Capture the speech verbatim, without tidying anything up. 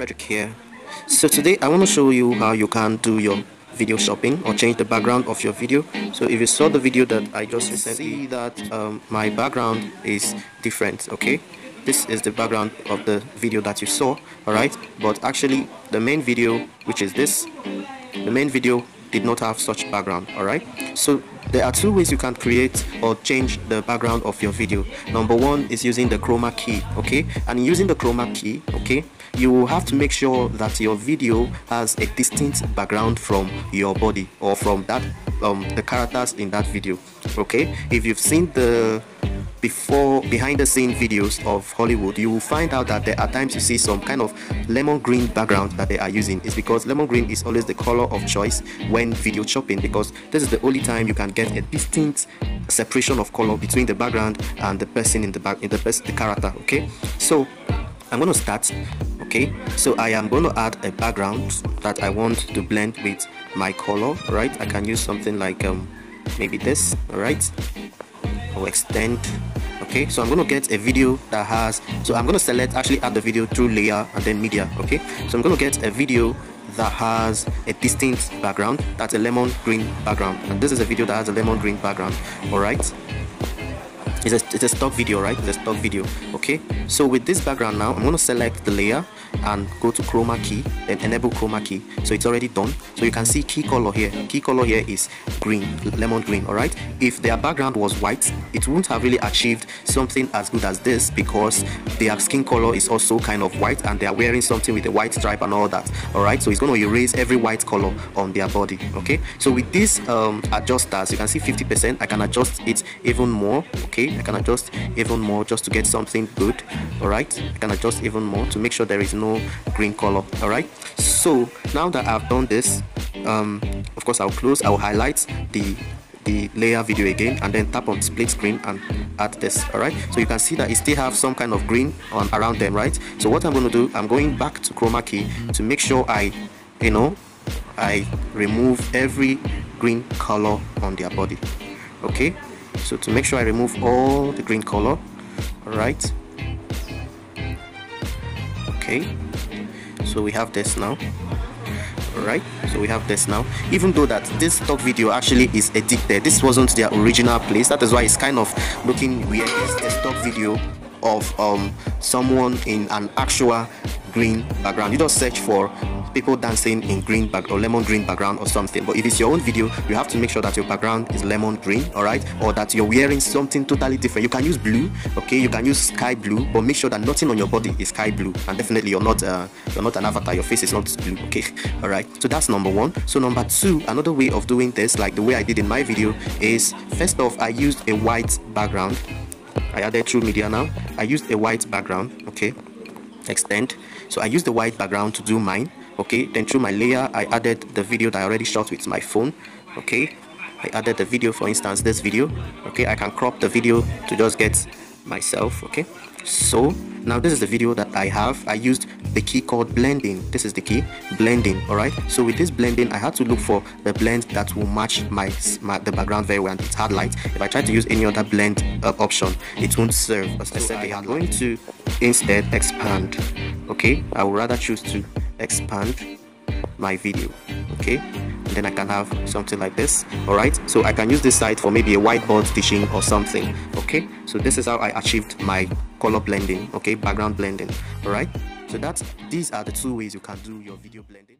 Frederick here. So today I want to show you how you can do your video shopping or change the background of your video. So if you saw the video that I just recently, see that um, my background is different. Okay, this is the background of the video that you saw, alright, but actually the main video, which is this, the main video did not have such background, alright. So there are two ways you can create or change the background of your video. Number one is using the Chroma Key, okay, and using the Chroma Key, okay, you will have to make sure that your video has a distinct background from your body or from that um, the characters in that video, okay. If you've seen the before behind the scene videos of Hollywood, you will find out that there are times you see some kind of lemon green background that they are using. It's because lemon green is always the color of choice when video shopping, because this is the only time you can get a distinct separation of color between the background and the person in the back in the person the character, okay. So I'm going to start, okay. So I am going to add a background that I want to blend with my color, right? I can use something like um maybe this, all right, or extend. Okay, so I'm going to get a video that has, so I'm going to select, actually add the video through layer and then media, okay. So I'm going to get a video that has a distinct background, that's a lemon green background, and this is a video that has a lemon green background, alright. It's a, it's a stock video, right? It's a stock video, okay. So with this background now, I'm going to select the layer and go to Chroma Key, then enable Chroma Key. So it's already done. So you can see key color here. Key color here is green, lemon green, all right? If their background was white, it wouldn't have really achieved something as good as this, because their skin color is also kind of white and they are wearing something with a white stripe and all that, all right? So it's going to erase every white color on their body, okay? So with these um, adjusters, you can see fifty percent. I can adjust it even more, okay? I can adjust even more just to get something good, all right? I can adjust even more to make sure there is no green color, all right. So now that I've done this, um of course I'll close, I'll highlight the the layer video again and then tap on split screen and add this, all right. So you can see that it still have some kind of green on around them, right? So what I'm going to do, I'm going back to Chroma Key to make sure I you know I remove every green color on their body, okay. So to make sure I remove all the green color, all right. Okay, so we have this now, alright. So we have this now, even though that this stock video actually is edited, this wasn't their original place, that is why it's kind of looking weird. It's the stock video of um someone in an actual green background. You don't search for people dancing in green back or lemon green background or something, but if it's your own video, you have to make sure that your background is lemon green, all right, or that you're wearing something totally different. You can use blue, okay, you can use sky blue, but make sure that nothing on your body is sky blue, and definitely you're not uh, you're not an avatar, your face is not blue, okay, all right. So that's number one. So number two, another way of doing this, like the way I did in my video, is first off I used a white background. I added through media now. I used a white background, okay, extend. So I used the white background to do mine, okay. Then through my layer I added the video that I already shot with my phone, okay. I added the video, for instance this video, okay. I can crop the video to just get myself, okay. So now this is the video that I have. I used the key called blending. This is the key, blending, all right. So with this blending I had to look for the blend that will match my, my the background very well, and it's hard light. If I try to use any other blend uh, option, it won't serve. As I said, they are going to instead expand, okay. I would rather choose to expand my video, okay. And then I can have something like this, all right. So I can use this side for maybe a whiteboard teaching or something, okay. So this is how I achieved my color blending, okay, background blending, all right. So that's, these are the two ways you can do your video blending.